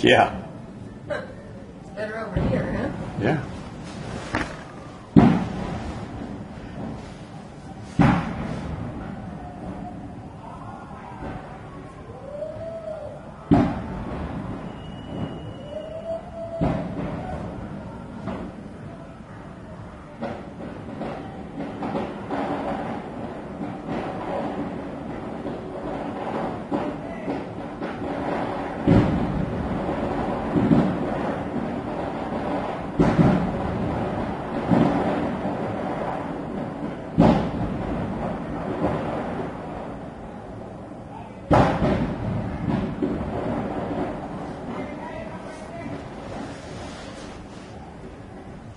Yeah. Huh. It's better over here, huh? Yeah.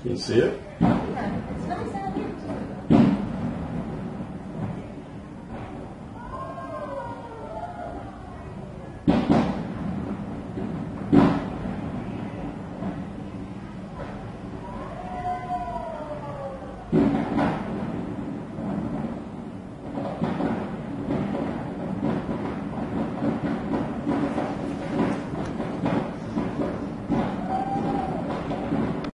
Can you see it? Yeah, it's nice out here too.